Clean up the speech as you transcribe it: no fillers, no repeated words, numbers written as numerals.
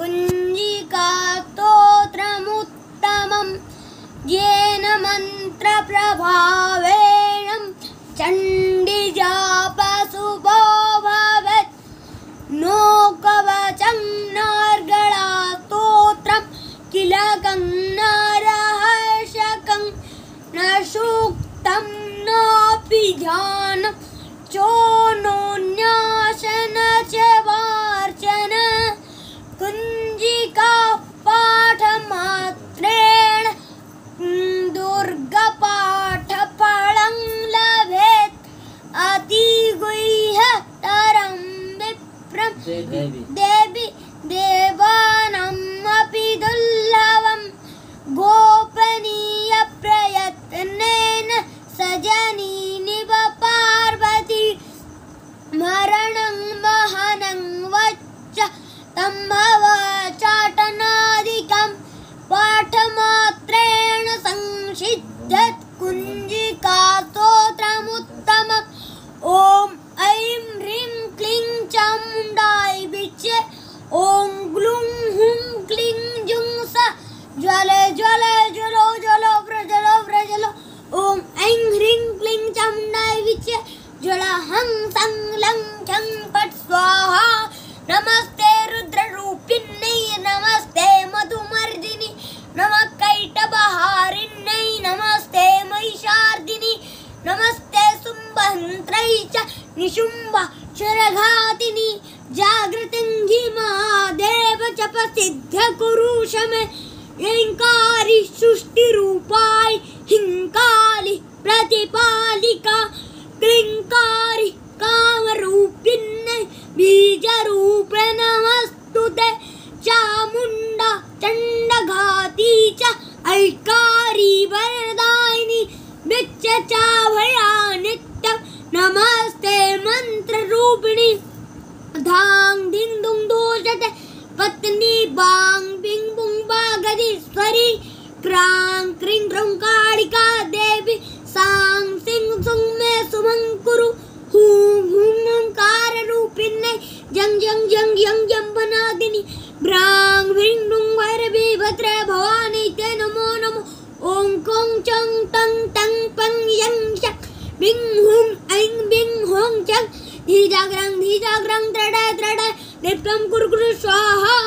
कुञ्जिका स्तोत्रमुत्तमं येन मन्त्रप्रभावेण चण्डिजापशुभो भवेत् नो कवचं नार्गलास्तोत्रं किलकं नारहर्षकं न सूक्तं नापि ध्यानं चो नोन्यासन च वार्चन कुञ्जिका पाठमात्रेण दुर्गपाठफलं लभेत् अतिगुह्यतरं विप्रं देवी देवानमपि दुर्लभं गोपनीयप्रयत्नेन सजनी निव पार्वती मरणं महनं वच्च तम्भवचाटनादिकं पाठमात्रेण संसिद्धत् कुञ्जिका स्तोत्रमुत्तमम्। ॐ ऐं ह्रीं क्लीं चामुण्डायै विच्चे ॐ ग्लूं हुं क्लीं जुं सः ज्वले ज्वले ज्वलो ज्वलो प्रज्वलो प्रज्वलो। ॐ ऐं ह्रीं क्लीं चामुण्डायै विच्चे ज्वलहं सं लं छं पट् स्वाहा। नमस्ते रुद्ररूपिण्यै नमस्ते मधुमर्दिनि नमः कैटबहारिण्यै नमस्ते महिषार्दिनि नमस्ते सुम्भन्त्रै च निशुम्भक्षरघातिनि जागृतिङ्घि महादेव च प्रसिद्धकुरु शमे ऐङ्कारि सृष्टिरूपाय हिङ्कालि प्रतिपालिका क्लिङ्कारि कामरूपिण्यै बीजरूपे नमस्तुते। चामुण्डा चण्डघाती च ऐकारी वरदायिनि विच्चचाभयानित्यं नमस्ते मन्त्ररूपिणि। धां दिं दुं दोषते पत्नी बां बिं बुं बागदीश्वरी क्रां क्रीं क्रौं कालिका देवी सां सिं सुं मे सुमं कुरु। हुं हुं ओंकाररूपिण्यै जं जं जं यं जम्बनादिनि ब्रां ह्रीं ह्रूं भैरवी भद्रे भवानी ते नमो नमो। ओं कौं चौं तं तं पं यं शं बिं हुं ऐं बिं हों चं धीजाग्रं धीजाग्रं त्रडा त्रडा नित्यं कुरु कुरु स्वाहा।